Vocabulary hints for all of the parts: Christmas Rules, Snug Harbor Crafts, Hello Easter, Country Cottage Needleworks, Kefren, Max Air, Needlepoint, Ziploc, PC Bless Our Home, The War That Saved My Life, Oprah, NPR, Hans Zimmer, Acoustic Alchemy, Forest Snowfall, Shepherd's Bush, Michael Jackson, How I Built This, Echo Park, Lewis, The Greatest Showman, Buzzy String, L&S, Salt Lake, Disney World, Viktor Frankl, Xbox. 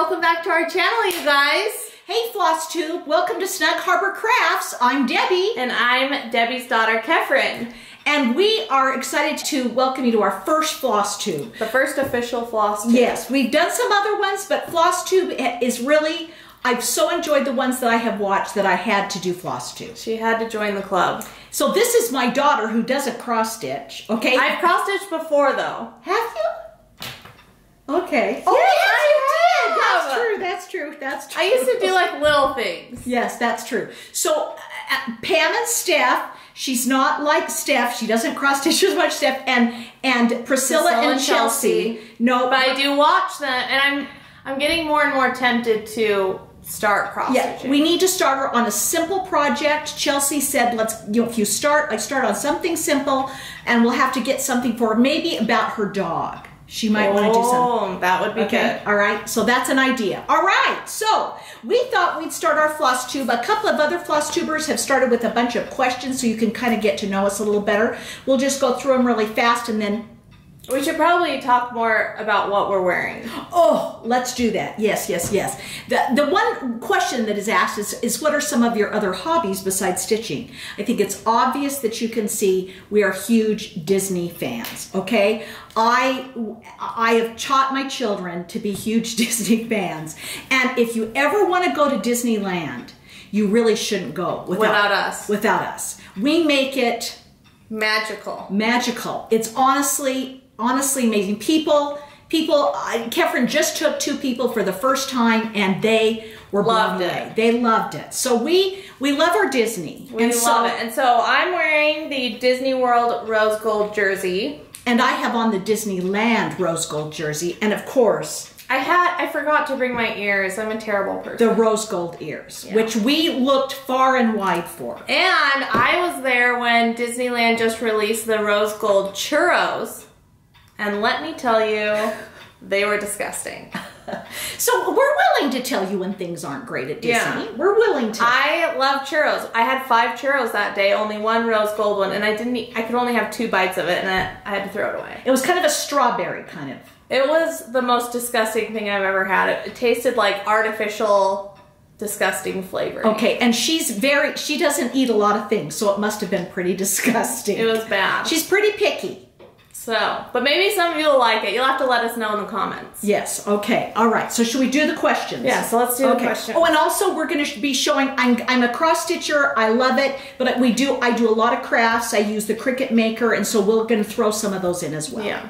welcome back to our channel, you guys. Hey Flosstube, welcome to Snug Harbor Crafts. I'm Debbie. And I'm Debbie's daughter, Kefren. And we are excited to welcome you to our first Flosstube. The first official Flosstube. Yes, we've done some other ones, but Flosstube is really, I've so enjoyed the ones that I have watched that I had to do Flosstube. She had to join the club. So this is my daughter who does a cross stitch, okay? I've cross stitched before though. Have you? Okay. Oh, yes, you did! That's true. I used to do like little things. Yes, that's true. So Pam and Steph, she's not like Steph. She doesn't cross stitch as much, Steph. And Priscilla and Chelsea. No, but I do watch them, and I'm getting more and more tempted to start cross stitching. Yeah, we need to start her on a simple project. Chelsea said, if you start, like start on something simple, and we'll have to get something for her, maybe about her dog. She might want to do something. That would be good. All right, so that's an idea. All right, so we thought we'd start our Flosstube. A couple of other Flosstubers have started with a bunch of questions so you can kind of get to know us a little better. We'll just go through them really fast and then... We should probably talk more about what we're wearing. Oh, let's do that. Yes, yes, yes. The one question that is asked is what are some of your other hobbies besides stitching? I think it's obvious that you can see we are huge Disney fans, okay? I have taught my children to be huge Disney fans. And if you ever want to go to Disneyland, you really shouldn't go without us. Without us. We make it... magical. Magical. It's honestly amazing. People, Kefren just took two people for the first time and they were blown away. They loved it. So we love our Disney. We love it. And so I'm wearing the Disney World rose gold jersey. And I have on the Disneyland rose gold jersey. And of course, I forgot to bring my ears. I'm a terrible person. The rose gold ears, yeah. Which we looked far and wide for. And I was there when Disneyland just released the rose gold churros. And let me tell you, they were disgusting. So we're willing to tell you when things aren't great at Disney. Yeah. We're willing to. I love churros. I had 5 churros that day, only one rose gold one. And I could only have 2 bites of it and I had to throw it away. It was kind of a strawberry kind of. It was the most disgusting thing I've ever had. It tasted like artificial... disgusting flavor. Okay, and she doesn't eat a lot of things, so it must have been pretty disgusting. It was bad. She's pretty picky. So, but maybe some of you will like it. You'll have to let us know in the comments. Yes, okay, all right. So should we do the questions? Yeah, so let's do the questions. Oh, and also we're gonna be showing, I'm a cross stitcher, I love it, but I do a lot of crafts. I use the Cricut Maker, and so we're gonna throw some of those in as well. Yeah.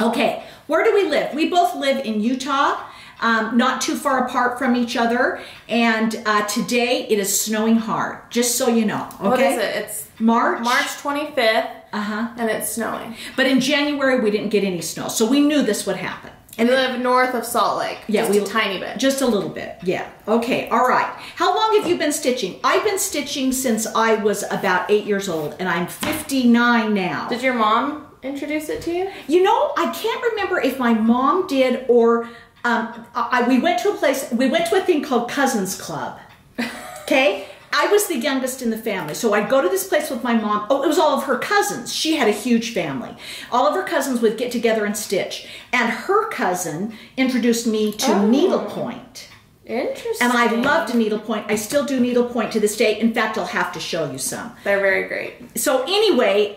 Okay, where do we live? We both live in Utah. Not too far apart from each other, and today it is snowing hard, just so you know, okay? What is it? It's March 25th, and it's snowing. But in January, we didn't get any snow, so we knew this would happen. And we live north of Salt Lake, yeah, just a tiny bit. Just a little bit, yeah. Okay, all right. How long have you been stitching? I've been stitching since I was about 8 years old, and I'm 59 now. Did your mom introduce it to you? You know, I can't remember if my mom did or... we went to a place, we went to a thing called Cousins Club, okay? I was the youngest in the family, so I'd go to this place with my mom. Oh, it was all of her cousins. She had a huge family. All of her cousins would get together and stitch, and her cousin introduced me to needlepoint. Interesting. And I loved needlepoint. I still do needlepoint to this day. In fact, I'll have to show you some. They're very great. So anyway,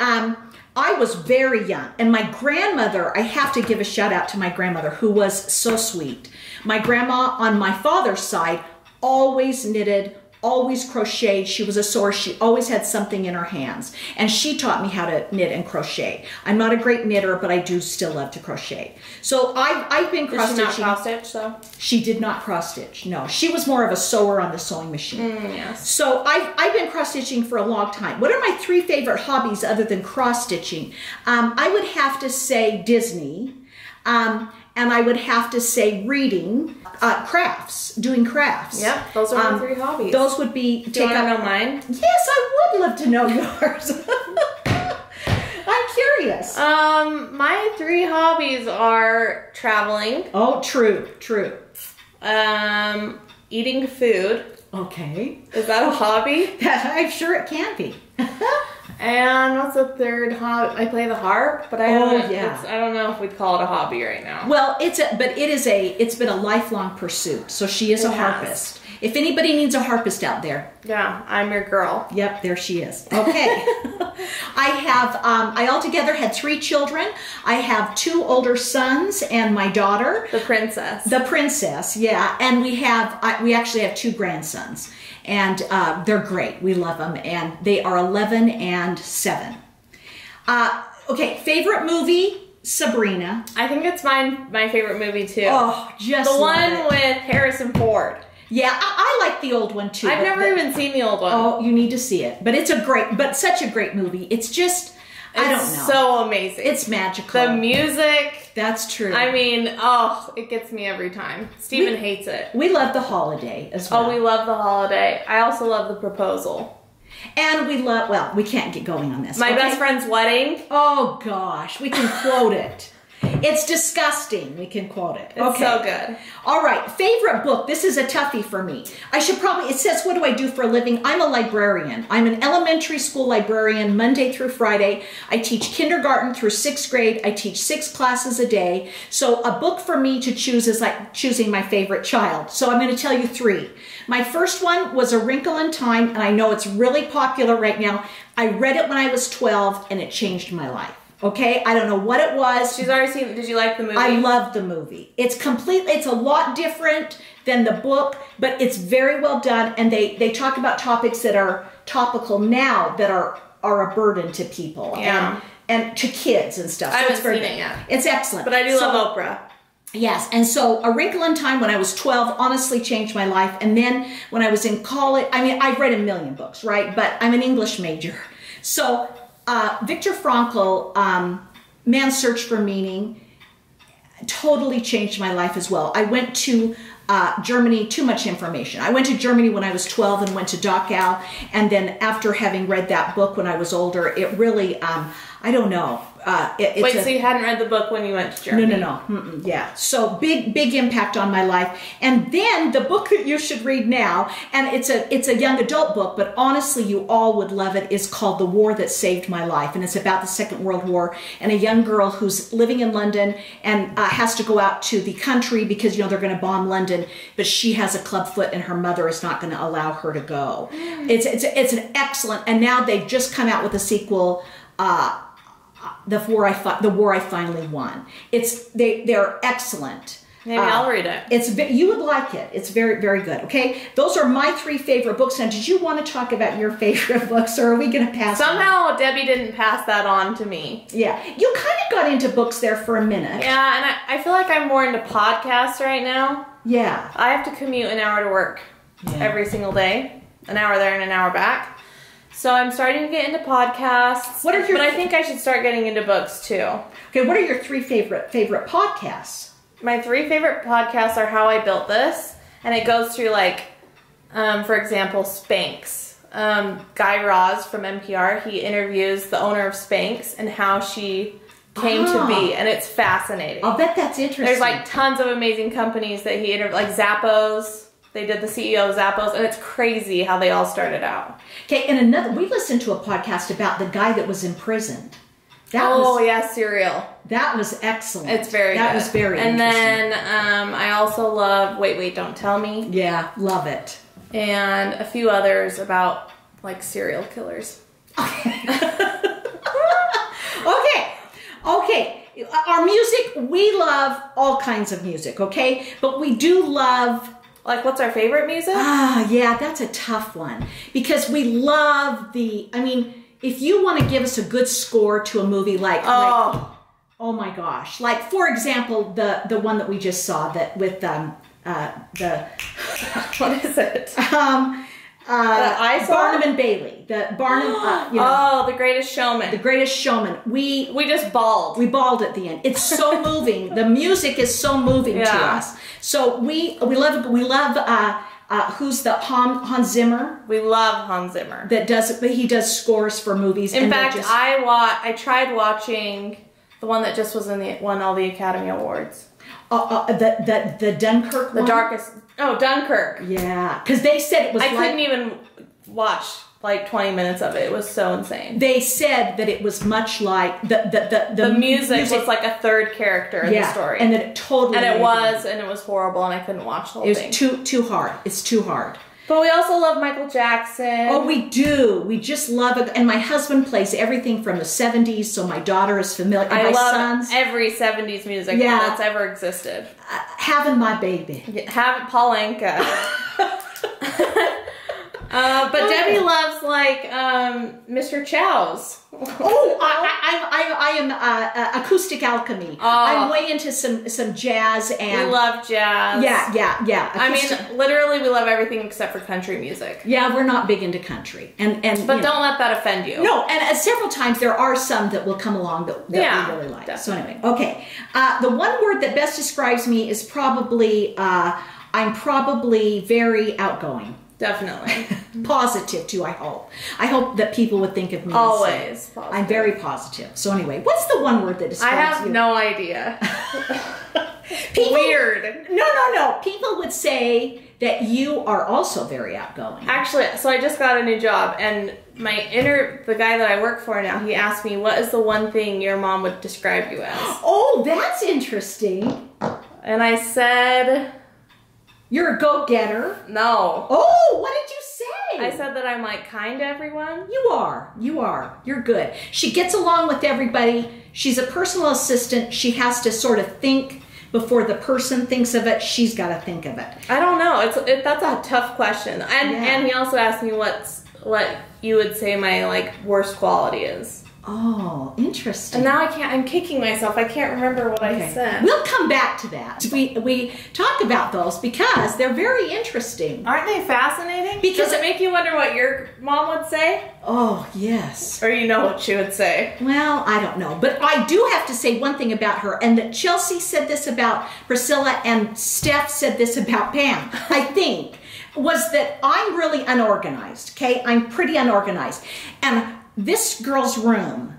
I was very young, and my grandmother, I have to give a shout out to my grandmother, who was so sweet. My grandma on my father's side always knitted, always crocheted. She was a sewist. She always had something in her hands, and she taught me how to knit and crochet. I'm not a great knitter, but I do still love to crochet. So I've been cross-stitching. Did she not cross-stitch, though? She did not cross-stitch, no. She was more of a sewer on the sewing machine. Yes. So I've been cross-stitching for a long time. What are my 3 favorite hobbies other than cross-stitching? I would have to say Disney, and I would have to say reading, crafts, doing crafts. Yep, those are my 3 hobbies. Those would be... Do you want to know mine? Yes, I would love to know yours. I'm curious. My 3 hobbies are traveling. Oh, true, true. Eating food. Okay. Is that a hobby? I'm sure it can be. And what's the third hobby? I play the harp, but I don't know if we'd call it a hobby right now. Well, it's been a lifelong pursuit. So she is a harpist. If anybody needs a harpist out there. Yeah, I'm your girl. Yep, there she is. Okay. I altogether had 3 children. I have 2 older sons and my daughter. The princess. The princess, yeah. And we actually have 2 grandsons. And they're great. We love them. And they are 11 and 7. Okay, favorite movie? Sabrina. I think it's my favorite movie too. Oh, just the one with Harrison Ford. Yeah, I like the old one too. I've never even seen the old one. Oh, you need to see it. But it's such a great movie. It's just, I don't know. It's so amazing. It's magical. The music. That's true. I mean, oh, it gets me every time. Stephen hates it. We love The Holiday as well. Oh, we love The Holiday. I also love The Proposal. And we love, well, we can't get going on this. My best friend's wedding. Oh, gosh. We can quote it. It's disgusting. We can quote it. It's so good. All right. Favorite book. This is a toughie for me. I should probably, it says, what do I do for a living? I'm a librarian. I'm an elementary school librarian Monday through Friday. I teach kindergarten through 6th grade. I teach 6 classes a day. So a book for me to choose is like choosing my favorite child. So I'm going to tell you 3. My first one was A Wrinkle in Time, and I know it's really popular right now. I read it when I was 12, and it changed my life. Okay, I don't know what it was. She's already seen it. Did you like the movie? I love the movie. It's a lot different than the book, but it's very well done, and they talk about topics that are topical now that are a burden to people and to kids and stuff. So I haven't seen it yet. It's excellent. But I do love Oprah. Yes, and so A Wrinkle in Time when I was 12 honestly changed my life, and then when I was in college, I mean, I've read a million books, right? But I'm an English major, so. Viktor Frankl, Man's Search for Meaning, totally changed my life as well. I went to Germany, too much information. I went to Germany when I was 12 and went to Dachau. And then after having read that book when I was older, it really, I don't know. Wait, so you hadn't read the book when you went to Germany? No. Mm-mm, yeah. So big impact on my life. And then the book that you should read now, and it's a young adult book, but honestly, you all would love it, is called The War That Saved My Life. And it's about the Second World War and a young girl who's living in London and has to go out to the country because, you know, they're going to bomb London, but she has a clubfoot and her mother is not going to allow her to go. It's an excellent, and now they've just come out with a sequel, The War I Finally Won. They're excellent. Maybe I'll read it. You would like it. It's very, very good. Okay, those are my 3 favorite books. Now, did you want to talk about your favorite books, or are we going to pass? Somehow, Debbie didn't pass that on to me. Yeah, you kind of got into books there for a minute. Yeah, and I feel like I'm more into podcasts right now. Yeah, I have to commute an hour to work every single day, an hour there and an hour back. So I'm starting to get into podcasts, but I think I should start getting into books too. Okay, what are your 3 favorite podcasts? My 3 favorite podcasts are How I Built This, and it goes through like, for example, Spanx. Guy Raz from NPR, he interviews the owner of Spanx and how she came to be, and it's fascinating. I'll bet that's interesting. There's like tons of amazing companies that he interviewed, like Zappos. They did the CEO of Zappos, and it's crazy how they all started out. Okay, and we listened to a podcast about the guy that was imprisoned. Serial. That was excellent. It's very good. That was very interesting. And then I also love Wait, Don't Tell Me. Yeah, love it. And a few others about, like, serial killers. Okay. Our music, we love all kinds of music, okay? But we do love... Like, what's our favorite music? Yeah, that's a tough one. Because we love if you want to give us a good score to a movie oh my gosh. Like, for example, the one that we just saw that with, what is it? Barnum and Bailey. The Greatest Showman. The Greatest Showman. We just bawled. We bawled at the end. It's so moving. The music is so moving to us. So we love who's the Hans Zimmer. We love Hans Zimmer. He does scores for movies. In fact, I tried watching the one that just won all the Academy Awards. The Dunkirk one? Dunkirk. Yeah, because they said it was. I couldn't even watch like 20 minutes of it. It was so insane. They said that it was much like the music was like a third character in the story, and that it totally and it was horrible, and I couldn't watch the whole thing. It was too hard. It's too hard. But we also love Michael Jackson. Oh, we do. We just love it. And my husband plays everything from the 70s, so my daughter is familiar. And I love every 70s music that's ever existed. Having my baby. Yeah, having Paulinka. But Debbie loves, like, Mr. Chow's. Oh, I am acoustic alchemy. I'm way into some jazz, and we love jazz. Yeah. Acoustic. I mean, literally, we love everything except for country music. Yeah, we're not big into country, but don't let that offend you. No, and several times there are some that will come along that we really like. Definitely. So anyway, okay. The one word that best describes me is probably I'm probably very outgoing. Definitely. Positive too, I hope. I hope that people would think of me always. I'm very positive. So anyway, what's the one word that describes you? I have no idea. Weird. No. People would say that you are also very outgoing. Actually, so I just got a new job, and the guy that I work for now, he asked me, what is the one thing your mom would describe you as? Oh, that's interesting. And I said... You're a go-getter. No. Oh, what did you say? I said that I'm, like, kind to everyone. You are. You're good. She gets along with everybody. She's a personal assistant. She has to sort of think before the person thinks of it. She's got to think of it. I don't know. That's a tough question. And he also asked me what you would say my, like, worst quality is. Oh, interesting. And now I'm kicking myself. I can't remember what I said. We'll come back to that. We talk about those because they're very interesting. Aren't they fascinating? Because does it make you wonder what your mom would say? Oh, yes. Or you know what she would say. Well, I don't know. But I do have to say one thing about her, and that Chelsea said this about Priscilla and Steph said this about Pam, I think, was that I'm really unorganized, okay? I'm pretty unorganized. And this girl's room,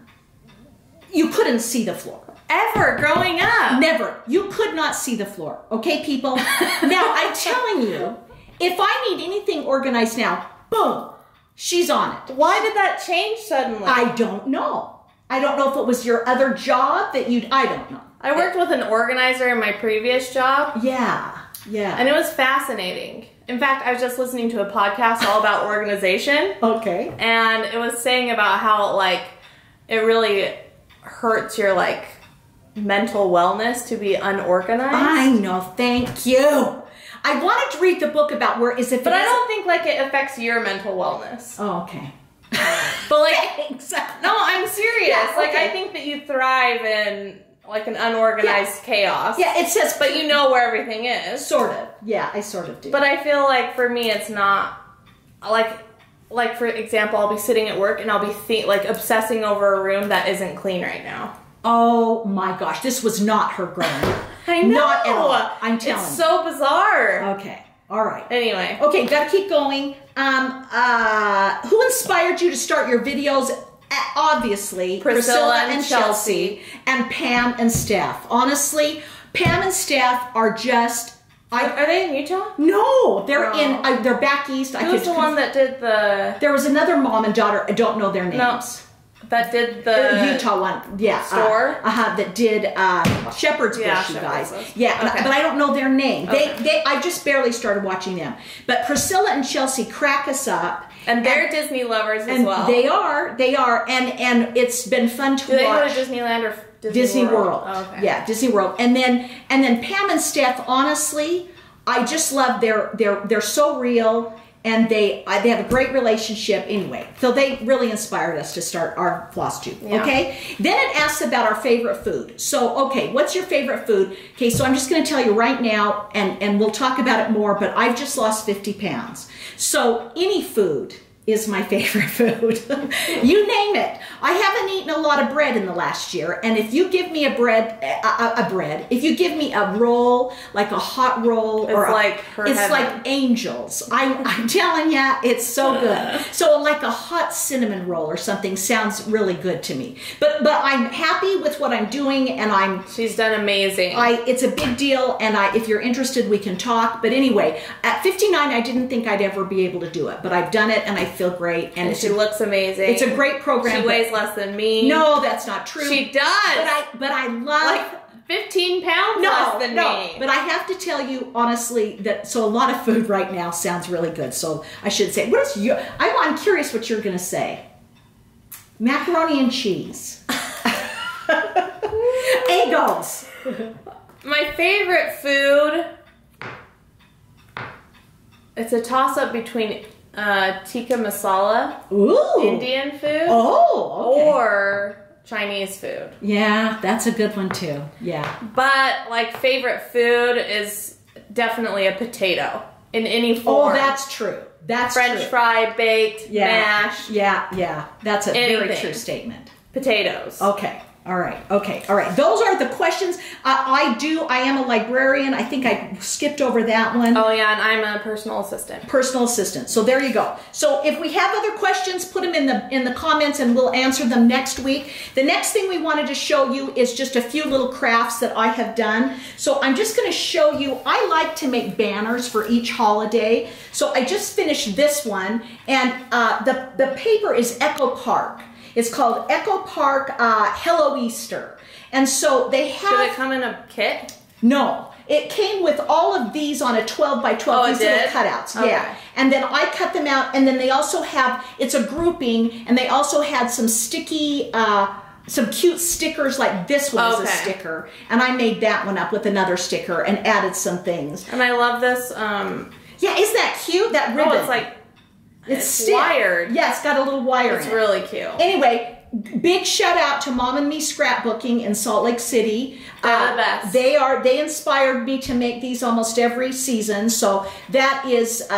you couldn't see the floor. Ever growing up. Never. You could not see the floor. Okay, people? Now, I'm telling you, if I need anything organized now, boom, she's on it. Why did that change suddenly? I don't know. I don't know if it was your other job that you'd... I don't know. I worked with an organizer in my previous job. Yeah. And it was fascinating. In fact, I was just listening to a podcast all about organization. Okay. And it was saying about how, like, it really hurts your, like, mental wellness to be unorganized. I know. Thank you. I wanted to read the book about where is it. But I don't think, like, it affects your mental wellness. Oh, okay. But, like, exactly. No, I'm serious. Yeah, like, okay. I think that you thrive in... like an unorganized chaos. Yeah, it says... But you know where everything is. Sort of. Yeah, I sort of do. But I feel like, for me, it's not... Like for example, I'll be sitting at work and I'll be, obsessing over a room that isn't clean right now. Oh, my gosh. This was not her growing up. I know. Not at all. I'm telling you. It's so bizarre. Okay. All right. Anyway. Okay, gotta keep going. Who inspired you to start your videos... Obviously, Priscilla and Chelsea and Pam and Steph. Honestly, Pam and Steph are just... Are they in Utah? No, they're back east. Who's the one that did the... There was another mom and daughter, I don't know their names. No, that did the... Utah one, store? That did Shepherd's Bush, you guys. Yeah, okay. But I don't know their name. Okay. I just barely started watching them. But Priscilla and Chelsea crack us up. And they're Disney lovers as well. They are. And it's been fun to watch. Do they go to Disneyland or Disney World? Oh, okay. Yeah, Disney World. And then Pam and Steph, honestly, I just love they're so real, and they have a great relationship anyway. So they really inspired us to start our Flosstube. Yeah. Okay? Then it asks about our favorite food. So, okay, what's your favorite food? Okay, so I'm just going to tell you right now, and we'll talk about it more, but I've just lost 50 pounds. So any food is my favorite food. You name it. I haven't eaten a lot of bread in the last year, and if you give me if you give me a roll, like a hot roll, it's like angels. I'm telling ya, it's so good. So like a hot cinnamon roll or something sounds really good to me. But I'm happy with what I'm doing, and she's done amazing. It's a big deal, and if you're interested, we can talk. But anyway, at 59, I didn't think I'd ever be able to do it, but I've done it, and I feel great. And she looks amazing. It's a great program. She weighs less than me. No, that's not true. She does. But I love... Like, 15 pounds less than me. But I have to tell you, honestly, that so a lot of food right now sounds really good. So I should say, what is your... I'm curious what you're going to say. Macaroni and cheese. Eggos. My favorite food... It's a toss-up between tikka masala, ooh, Indian food, oh, okay, or... Chinese food. Yeah, that's a good one too. Yeah. But like favorite food is definitely a potato in any form. Oh, that's true. That's French true. Fry, baked, yeah, mashed. Yeah, yeah. That's a anything. Very true statement. Potatoes. Okay. All right. Okay. All right. Those are the questions. I am a librarian. I think I skipped over that one. Oh yeah. And I'm a personal assistant. Personal assistant. So there you go. So if we have other questions, put them in the comments and we'll answer them next week. The next thing we wanted to show you is just a few little crafts that I have done. So I'm just going to show you, I like to make banners for each holiday. So I just finished this one, and the paper is Echo Park. It's called Echo Park Hello Easter. And so they have... Did it come in a kit? No. It came with all of these on a 12 by 12, these little cutouts. Okay. Yeah. And then I cut them out, and then they also have, it's a grouping, and they also had some sticky, some cute stickers, like this one is a sticker. And I made that one up with another sticker and added some things. And I love this. Yeah, isn't that cute? That ribbon. Oh, it's like... It's wired. Yeah, it's got a little wire. It's really cute. Anyway, big shout out to Mom and Me Scrapbooking in Salt Lake City. They're the best. They inspired me to make these almost every season. So that is,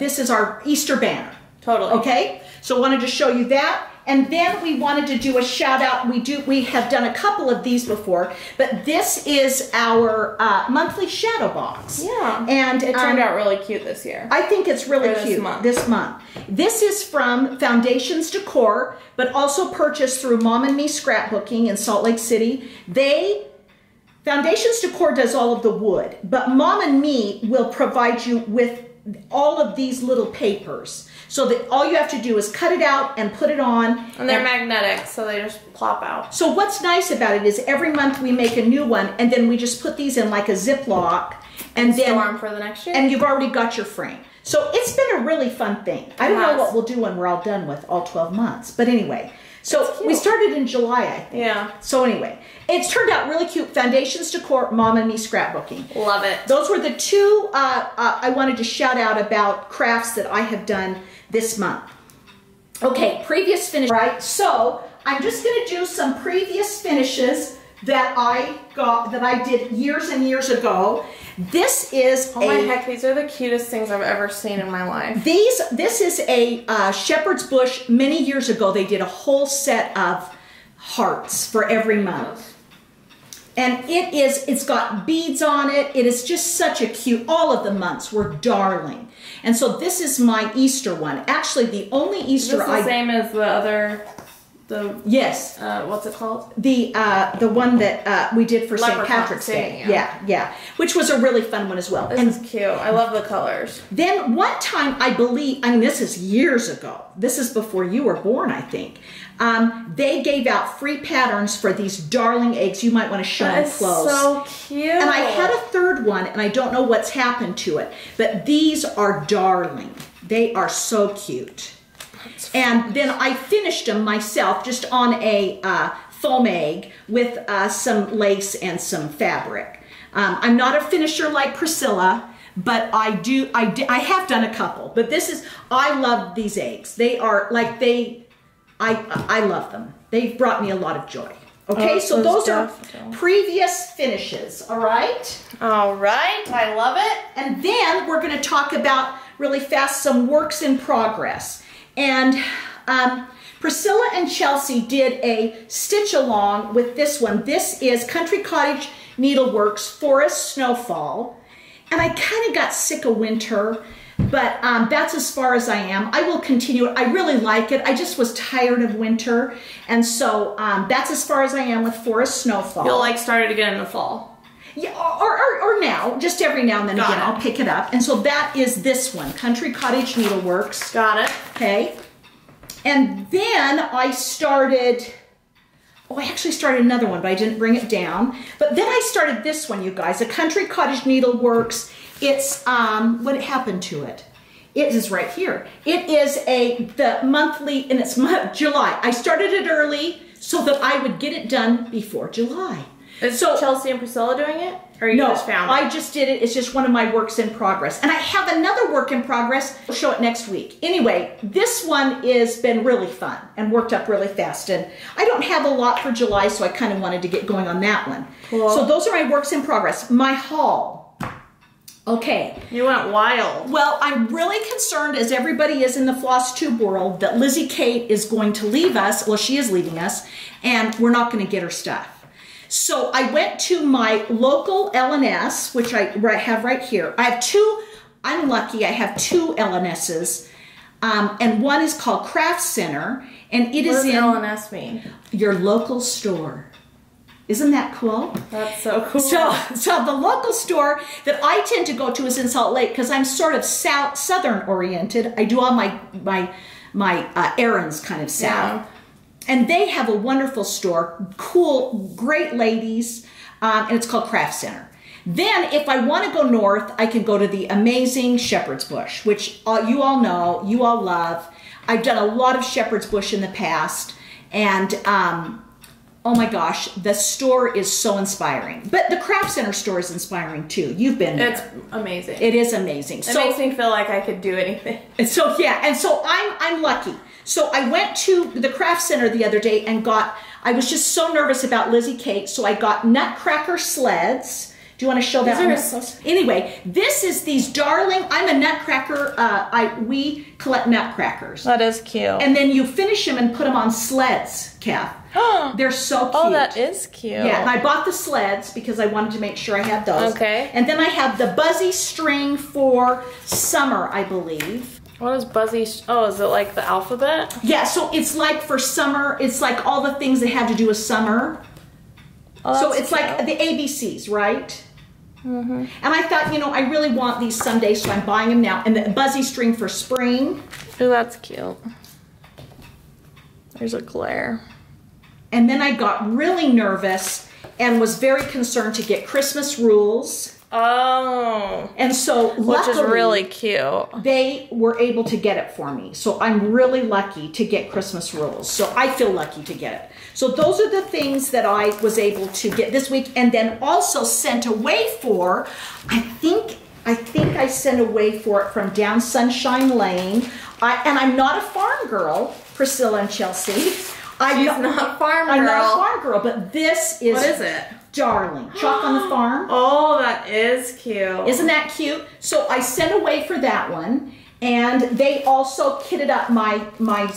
this is our Easter banner. Totally. Okay? So I wanted to show you that. And then we wanted to do a shout out. We have done a couple of these before, but this is our monthly shadow box. Yeah, and it turned out really cute this year. I think it's really cute this month. This is from Foundations Decor, but also purchased through Mom and Me Scrapbooking in Salt Lake City. Foundations Decor does all of the wood, but Mom and Me will provide you with all of these little papers, so that all you have to do is cut it out and put it on. And they're magnetic, so they just plop out. So what's nice about it is every month we make a new one, and then we just put these in like a Ziploc, and then store them for the next year. And you've already got your frame. So it's been a really fun thing. I don't know what we'll do when we're all done with all 12 months, but anyway. So we started in July, I think. Yeah. So anyway, it's turned out really cute. Foundations Decor, Mom and Me Scrapbooking. Love it. Those were the two I wanted to shout out about crafts that I have done this month. Okay, previous finish. Right, so I'm just gonna do some previous finishes that I got, that I did years and years ago. This is oh my heck, these are the cutest things I've ever seen in my life. This is a Shepherd's Bush. Many years ago, they did a whole set of hearts for every month. And it's got beads on it. It is just such a cute, all of the months were darling. And so this is my Easter one. Actually, the only Easter I... Is this the same as the other... Yes. What's it called? The one that we did for St. Patrick's Day. Yeah, which was a really fun one as well. This is cute. I love the colors. Then one time, I believe, I mean, this is years ago. This is before you were born, I think. They gave out free patterns for these darling eggs. You might want to show them close. So cute. And I had a third one, and I don't know what's happened to it. But these are darling. They are so cute. And then I finished them myself just on a foam egg with some lace and some fabric. I'm not a finisher like Priscilla, but I have done a couple. But this is, I love these eggs. They are like, I love them. They've brought me a lot of joy. Okay, so those are previous finishes, all right? All right, I love it. And then we're gonna talk about, really fast, some works in progress. And Priscilla and Chelsea did a stitch along with this one. This is Country Cottage Needleworks, Forest Snowfall. And I kind of got sick of winter, but that's as far as I am. I will continue. I really like it. I just was tired of winter. And so that's as far as I am with Forest Snowfall. You'll like start it again in the fall. Yeah, or now, just every now and then again, I'll pick it up. And so that is this one, Country Cottage Needleworks. Got it. Okay. And then I started, oh, I actually started another one, but I didn't bring it down. But then I started this one, you guys, a Country Cottage Needleworks. It's, what happened to it? It is right here. It is the monthly, and it's July. I started it early so that I would get it done before July. Is Chelsea and Priscilla doing it? Or you just found it? I just did it. It's just one of my works in progress. And I have another work in progress. We'll show it next week. Anyway, this one has been really fun and worked up really fast. And I don't have a lot for July, so I kind of wanted to get going on that one. Cool. So those are my works in progress. My haul. Okay. You went wild. Well, I'm really concerned, as everybody is in the Flosstube world, that Lizzie Kate is going to leave us. Well, she is leaving us, and we're not going to get her stuff. So I went to my local L&S, which I have right here. I have two. I'm lucky. I have two L&S's, and one is called Craft Center, and it is in. What does L&S mean? Your local store. Isn't that cool? That's so cool. So the local store that I tend to go to is in Salt Lake because I'm sort of southern oriented. I do all my errands kind of south. Yeah. And they have a wonderful store, cool, great ladies, and it's called Craft Center. Then if I want to go north, I can go to the amazing Shepherd's Bush, which you all know, you all love. I've done a lot of Shepherd's Bush in the past, and oh my gosh, the store is so inspiring. But the Craft Center store is inspiring too. You've been there. It's amazing. It is amazing. It makes me feel like I could do anything. So yeah, and so I'm lucky. So I went to the Craft Center the other day and got, I was just so nervous about Lizzie Kate, so I got Nutcracker sleds. Do you want to show that one? So anyway, this is these darling, I'm a nutcracker, we collect nutcrackers. That is cute. And then you finish them and put them on sleds, Kath. They're so cute. Oh, that is cute. Yeah, and I bought the sleds because I wanted to make sure I had those. Okay. And then I have the Buzzy String for summer, I believe. What is Buzzy? Oh, is it like the alphabet? Yeah, so it's like for summer, it's like all the things that have to do with summer. Oh, so it's cute. Like the ABCs, right? Mm-hmm. And I thought, you know, I really want these someday, so I'm buying them now. And the Buzzy String for spring. Oh, that's cute. There's a glare. And then I got really nervous and was very concerned to get Christmas rules. Oh. And so luckily, which is really cute. They were able to get it for me. So I'm really lucky to get Christmas rules. So I feel lucky to get it. So those are the things that I was able to get this week, and then also sent away for, I think I sent away for it from Down Sunshine Lane. And I'm not a farm girl, Priscilla and Chelsea. I'm not a farm girl, but this is... What is it? Darling. Chalk on the Farm. Oh, that is cute. Isn't that cute? So I sent away for that one. And they also kitted up my thread.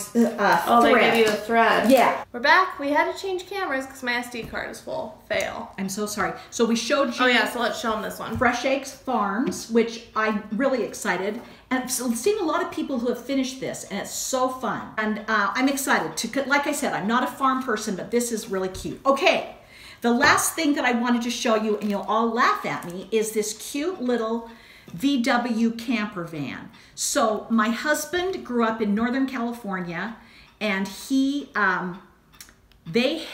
Oh, they gave you the thread. Yeah. We're back. We had to change cameras because my SD card is full. Fail. I'm so sorry. So we showed you. Oh, yeah. So let's show them this one. Fresh Eggs Farms, which I'm really excited. And I've seen a lot of people who have finished this, and it's so fun. And I'm excited to, like I said, I'm not a farm person, but this is really cute. Okay. The last thing that I wanted to show you, and you'll all laugh at me, is this cute little VW camper van. So my husband grew up in Northern California, and he they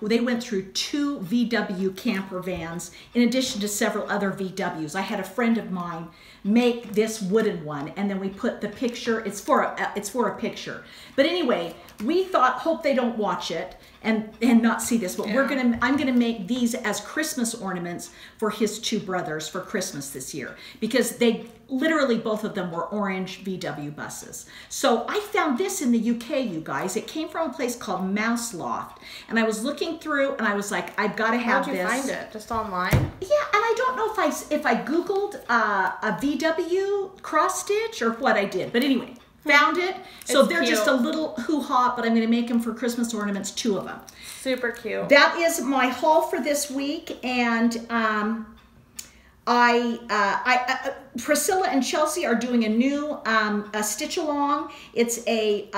went through two VW camper vans in addition to several other VWs. I had a friend of mine make this wooden one, and then we put the picture. It's for a picture. But anyway, we thought, hope they don't watch it and not see this, but yeah. I'm gonna make these as Christmas ornaments for his two brothers for Christmas this year, because they literally, both of them were orange VW buses. So I found this in the UK, you guys. It came from a place called Mouse Loft, and I was looking through, and I was like, I've got to have this. How'd you find it? Just online? Yeah, and I don't know if I Googled a VW cross stitch or what I did, but anyway. Found it. So they're just a little hoo-ha, but I'm going to make them for Christmas ornaments, two of them. Super cute. That is my haul for this week, and Priscilla and Chelsea are doing a new a stitch along. It's a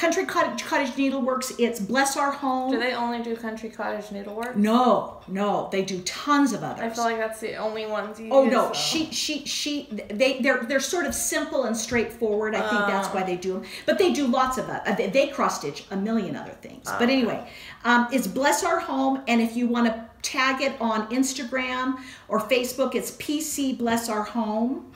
Country Cottage Needleworks, it's Bless Our Home. Do they only do Country Cottage Needleworks? No, no, they do tons of others. I feel like that's the only ones you use. Oh no, they're sort of simple and straightforward. I think that's why they do them. But they do lots of they cross stitch a million other things. But anyway, it's Bless Our Home, and if you want to tag it on Instagram or Facebook, it's PC Bless Our Home.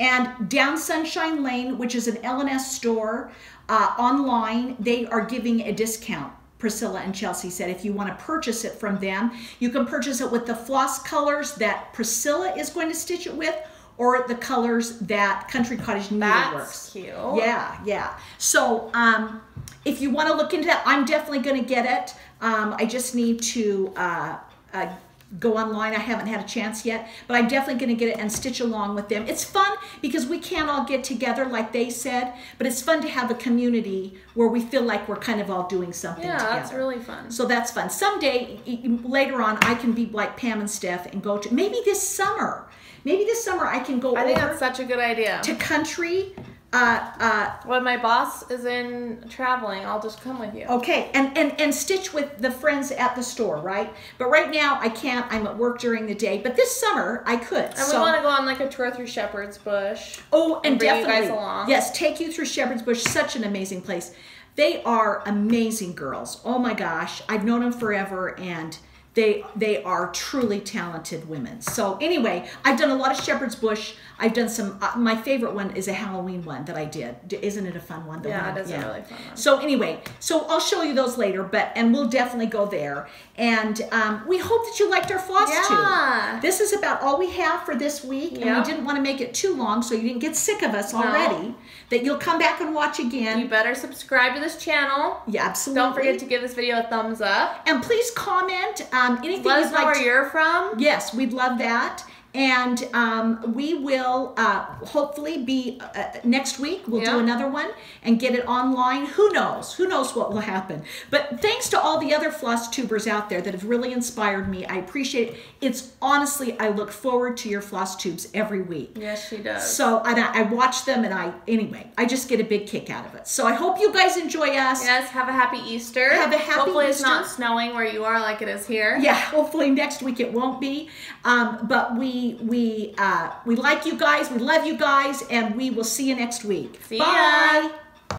And Down Sunshine Lane, which is an L&S store online, they are giving a discount. Priscilla and Chelsea said if you want to purchase it from them, you can purchase it with the floss colors that Priscilla is going to stitch it with, or the colors that Country Cottage Needleworks. That's cute. Yeah, yeah. So if you want to look into that, I'm definitely going to get it. I just need to go online. I haven't had a chance yet, but I'm definitely going to get it and stitch along with them. It's fun because we can't all get together like they said, but it's fun to have a community where we feel like we're kind of all doing something together. Yeah, that's really fun. So that's fun. Someday, later on, I can be like Pam and Steph and go to, maybe this summer I can go I think that's such a good idea. To Country. When my boss is in traveling, I'll just come with you. Okay, and stitch with the friends at the store, right? But right now I can't. I'm at work during the day. But this summer I could. And so we want to go on like a tour through Shepherd's Bush. Oh, and bring definitely you guys along. Yes, take you through Shepherd's Bush. Such an amazing place. They are amazing girls. Oh my gosh, I've known them forever, and they are truly talented women. So anyway, I've done a lot of Shepherd's Bush. I've done some, my favorite one is a Halloween one that I did. Isn't it a fun one? Yeah, it is a really fun one. So anyway, so I'll show you those later, and we'll definitely go there. And we hope that you liked our floss too. This is about all we have for this week, and we didn't want to make it too long so you didn't get sick of us already, that you'll come back and watch again. You better subscribe to this channel. Yeah, absolutely. Don't forget to give this video a thumbs up. And please comment anything you'd like. Where you're from. Yes, we'd love that. And we will hopefully be, next week, we'll do another one and get it online. Who knows? Who knows what will happen? But thanks to all the other floss tubers out there that have really inspired me. I appreciate it. It's honestly, I look forward to your floss tubes every week. Yes, she does. So and I watch them and anyway, I just get a big kick out of it. So I hope you guys enjoy us. Yes, have a happy Easter. Have a happy Easter. Hopefully it's not snowing where you are like it is here. Yeah, hopefully next week it won't be. But we like you guys, we love you guys, and we will see you next week. See ya. Bye.